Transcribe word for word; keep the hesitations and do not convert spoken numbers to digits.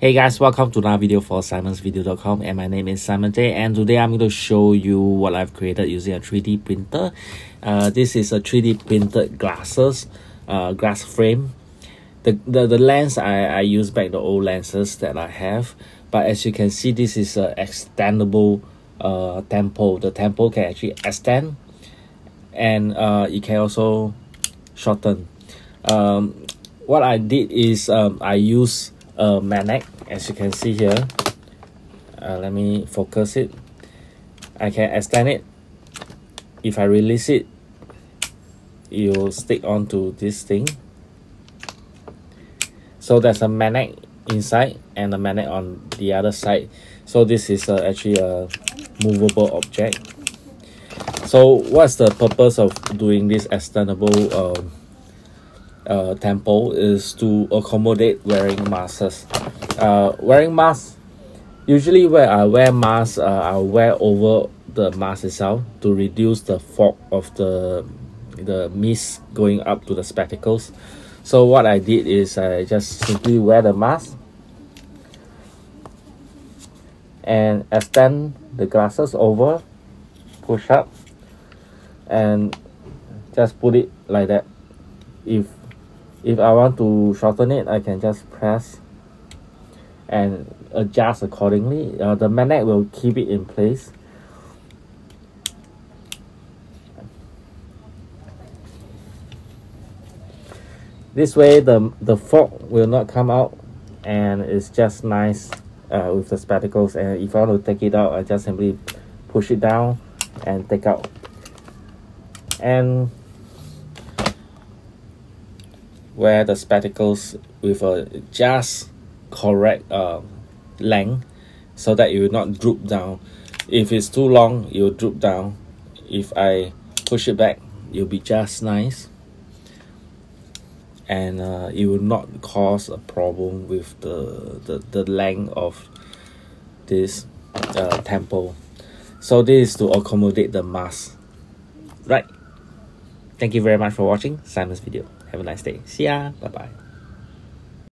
Hey guys, welcome to another video for Simons Video dot com, and my name is Simon J, and today I'm going to show you what I've created using a three D printer. Uh, this is a three D printed glasses, uh, glass frame. The, the, the lens, I, I use back the old lenses that I have, but as you can see, this is an extendable uh, tempo. The tempo can actually extend, and uh, it can also shorten. Um, what I did is um, I use a magnet, as you can see here. Uh, let me focus it. I can extend it. If I release it, it will stick onto this thing. So there's a magnet inside and a magnet on the other side. So this is uh, actually a movable object. So what's the purpose of doing this extendable um, Uh, tempo is to accommodate wearing masks. Uh, wearing masks, usually when I wear masks, uh, I wear over the mask itself to reduce the fog of the the mist going up to the spectacles. So what I did is I just simply wear the mask and extend the glasses over, push up, and just put it like that. If If I want to shorten it, I can just press and adjust accordingly. Uh, the magnet will keep it in place. This way, the, the fog will not come out, and it's just nice uh, with the spectacles. And if I want to take it out, I just simply push it down and take out. And wear the spectacles with a just correct uh, length so that it will not droop down. If it's too long, it will droop down. If I push it back, it will be just nice, and uh, it will not cause a problem with the, the, the length of this uh, tempo. So this is to accommodate the mask. Right. Thank you very much for watching Simon's Video. Have a nice day. See ya. Bye-bye.